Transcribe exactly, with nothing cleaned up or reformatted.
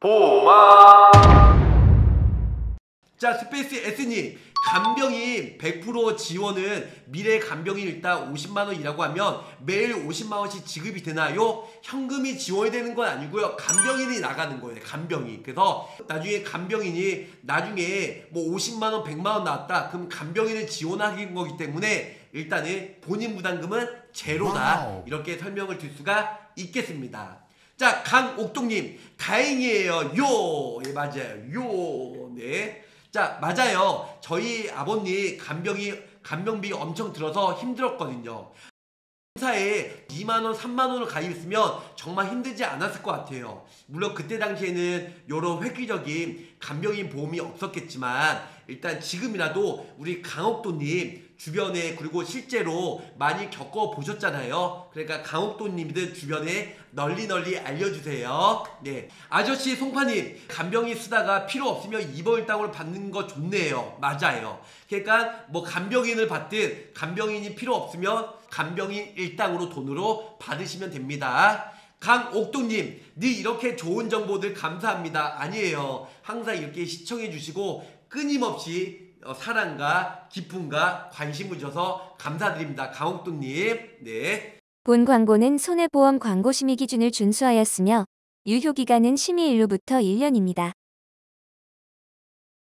보마. 자, 스페이스S님, 간병인 백 퍼센트 지원은 미래 간병인 일당 오십만 원이라고 하면 매일 오십만 원씩 지급이 되나요? 현금이 지원이 되는 건 아니고요, 간병인이 나가는 거예요. 간병인. 그래서 나중에 간병인이 나중에 뭐 오십만 원, 백만 원 나왔다, 그럼 간병인을 지원하는 거기 때문에 일단은 본인 부담금은 제로다. 와우. 이렇게 설명을 드릴 수가 있겠습니다. 자, 강옥동님, 다행이에요. 요! 예, 맞아요. 요! 네. 자, 맞아요. 저희 아버님 간병이, 간병비 엄청 들어서 힘들었거든요. 회사에 이만 원, 삼만 원을 가입했으면 정말 힘들지 않았을 것 같아요. 물론 그때 당시에는 이런 획기적인 간병인 보험이 없었겠지만, 일단 지금이라도 우리 강옥도님 주변에, 그리고 실제로 많이 겪어보셨잖아요. 그러니까 강옥도님들 주변에 널리 널리 알려주세요. 네, 아저씨 송파님, 간병인 쓰다가 필요 없으면 입원 일당으로 받는 거 좋네요. 맞아요. 그러니까 뭐 간병인을 받든 간병인이 필요 없으면 간병인 일당으로 돈으로 받으시면 됩니다. 강옥동님, 네 이렇게 좋은 정보들 감사합니다. 아니에요. 항상 이렇게 시청해주시고 끊임없이 사랑과 기쁨과 관심을 주셔서 감사드립니다. 강옥동님. 네. 본 광고는 손해보험 광고 심의 기준을 준수하였으며 유효기간은 심의일로부터 일 년입니다.